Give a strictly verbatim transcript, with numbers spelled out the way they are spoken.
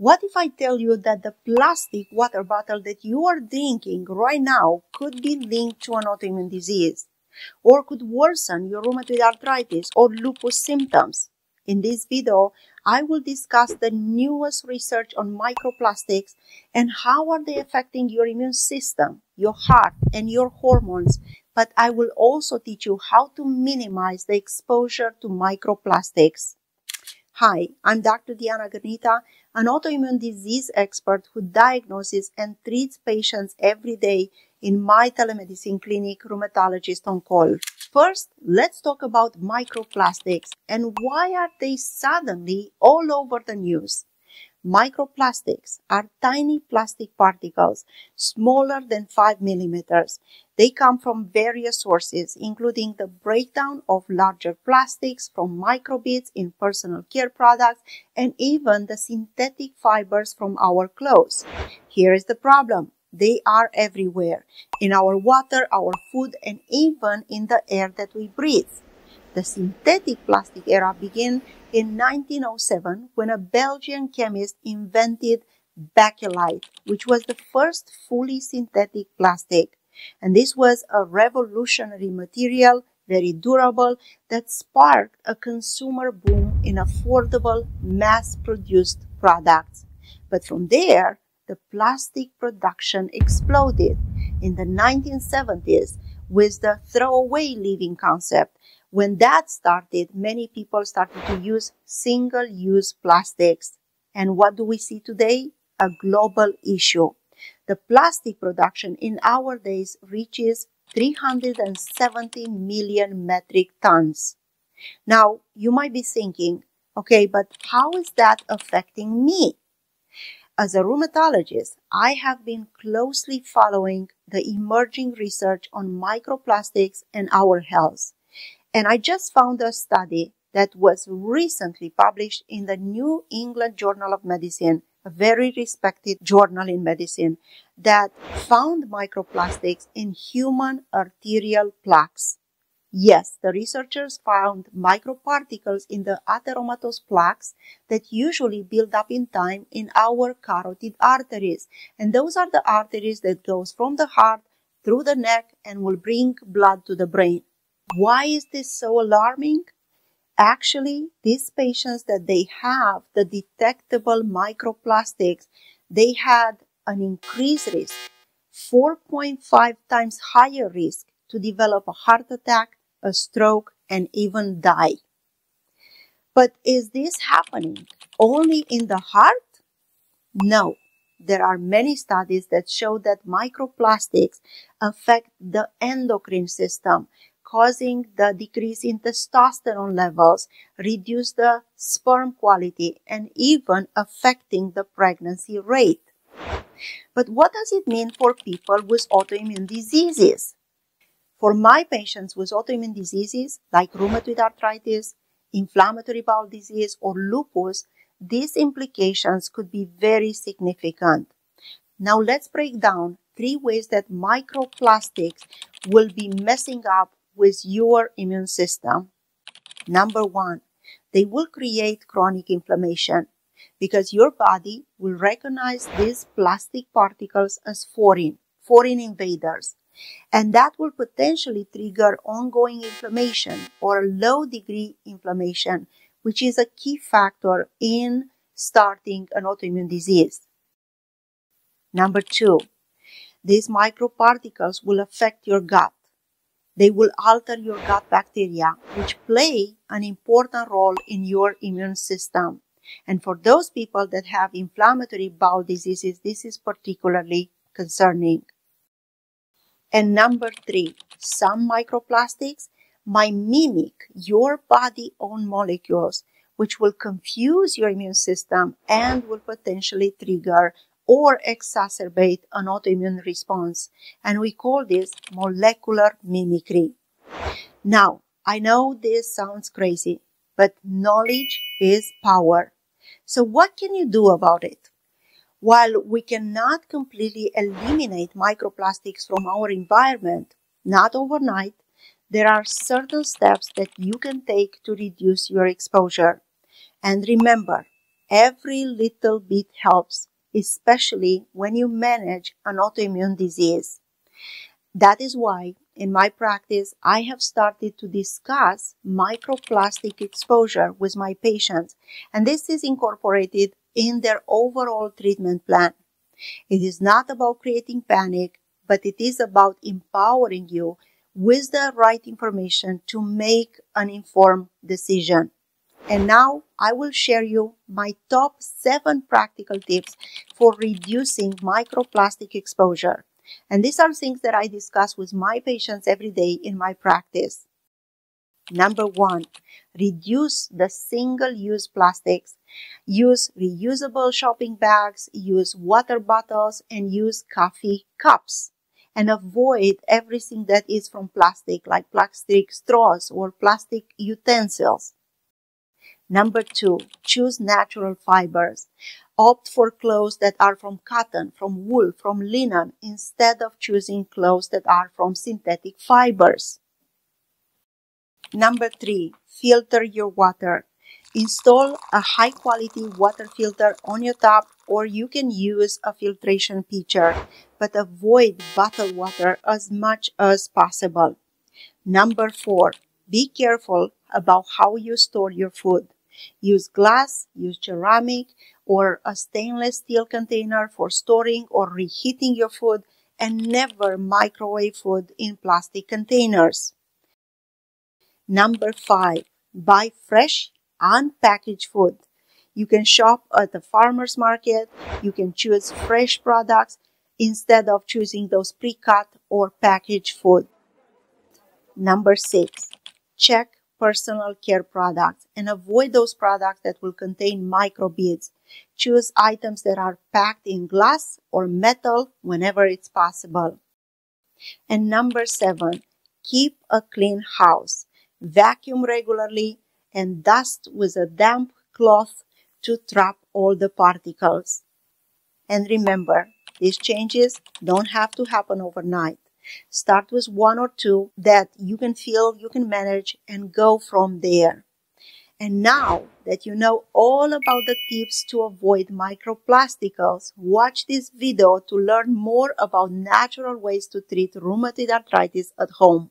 What if I tell you that the plastic water bottle that you are drinking right now could be linked to an autoimmune disease, or could worsen your rheumatoid arthritis or lupus symptoms? In this video, I will discuss the newest research on microplastics and how are they affecting your immune system, your heart, and your hormones. But I will also teach you how to minimize the exposure to microplastics. Hi, I'm Doctor Diana Girnita, an autoimmune disease expert who diagnoses and treats patients every day in my telemedicine clinic, Rheumatologist on Call. First, let's talk about microplastics and why are they suddenly all over the news. Microplastics are tiny plastic particles smaller than five millimeters. They come from various sources, including the breakdown of larger plastics from microbeads in personal care products and even the synthetic fibers from our clothes. Here is the problem. They are everywhere, in our water, our food, and even in the air that we breathe. The synthetic plastic era began in nineteen oh seven when a Belgian chemist invented Bakelite, which was the first fully synthetic plastic. And this was a revolutionary material, very durable, that sparked a consumer boom in affordable, mass-produced products. But from there, the plastic production exploded in the nineteen seventies with the throwaway living concept. When that started, many people started to use single-use plastics. And what do we see today? A global issue. The plastic production in our days reaches three hundred seventy million metric tons. Now, you might be thinking, okay, but how is that affecting me? As a rheumatologist, I have been closely following the emerging research on microplastics and our health. And I just found a study that was recently published in the New England Journal of Medicine, a very respected journal in medicine, that found microplastics in human arterial plaques. Yes, the researchers found microparticles in the atheromatous plaques that usually build up in time in our carotid arteries. And those are the arteries that goes from the heart through the neck and will bring blood to the brain. Why is this so alarming? Actually, these patients that they have the detectable microplastics, they had an increased risk, four point five times higher risk to develop a heart attack, a stroke, and even die. But is this happening only in the heart? No. There are many studies that show that microplastics affect the endocrine system, causing the decrease in testosterone levels, reduce the sperm quality, and even affecting the pregnancy rate. But what does it mean for people with autoimmune diseases? For my patients with autoimmune diseases like rheumatoid arthritis, inflammatory bowel disease, or lupus, these implications could be very significant. Now let's break down three ways that microplastics will be messing up with your immune system. Number one, they will create chronic inflammation because your body will recognize these plastic particles as foreign, foreign invaders. And that will potentially trigger ongoing inflammation or low-degree inflammation, which is a key factor in starting an autoimmune disease. Number two, these microparticles will affect your gut. They will alter your gut bacteria, which play an important role in your immune system. And for those people that have inflammatory bowel diseases, this is particularly concerning. And number three, some microplastics might mimic your body-owned molecules, which will confuse your immune system and will potentially trigger or exacerbate an autoimmune response. And we call this molecular mimicry. Now, I know this sounds crazy, but knowledge is power. So what can you do about it? While we cannot completely eliminate microplastics from our environment, not overnight, there are certain steps that you can take to reduce your exposure. And remember, Every little bit helps, especially when you manage an autoimmune disease. That is why, in my practice, I have started to discuss microplastic exposure with my patients, and this is incorporated in their overall treatment plan. It is not about creating panic, but it is about empowering you with the right information to make an informed decision. And now I will share you my top seven practical tips for reducing microplastic exposure. And these are things that I discuss with my patients every day in my practice. Number one, reduce the single-use plastics. Use reusable shopping bags, use water bottles, and use coffee cups. And avoid everything that is from plastic, like plastic straws or plastic utensils. Number two, choose natural fibers. Opt for clothes that are from cotton, from wool, from linen, instead of choosing clothes that are from synthetic fibers. Number three, filter your water. Install a high-quality water filter on your tap, or you can use a filtration pitcher, but avoid bottled water as much as possible. Number four, be careful about how you store your food. Use glass, use ceramic, or a stainless steel container for storing or reheating your food, and never microwave food in plastic containers. Number five, buy fresh, unpackaged food. You can shop at the farmer's market, you can choose fresh products instead of choosing those pre-cut or packaged food. Number six, check personal care products and avoid those products that will contain microbeads. Choose items that are packed in glass or metal whenever it's possible. And number seven, keep a clean house. Vacuum regularly and dust with a damp cloth to trap all the particles. And remember, these changes don't have to happen overnight. Start with one or two that you can feel you can manage and go from there. And now that you know all about the tips to avoid microplasticals, watch this video to learn more about natural ways to treat rheumatoid arthritis at home.